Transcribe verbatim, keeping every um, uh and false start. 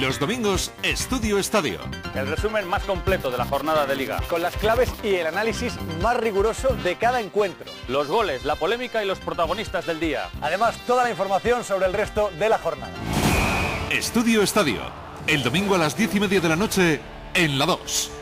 Los domingos, Estudio Estadio. El resumen más completo de la jornada de Liga. Con las claves y el análisis más riguroso de cada encuentro. Los goles, la polémica y los protagonistas del día. Además, toda la información sobre el resto de la jornada. Estudio Estadio. El domingo a las diez y media de la noche en La dos.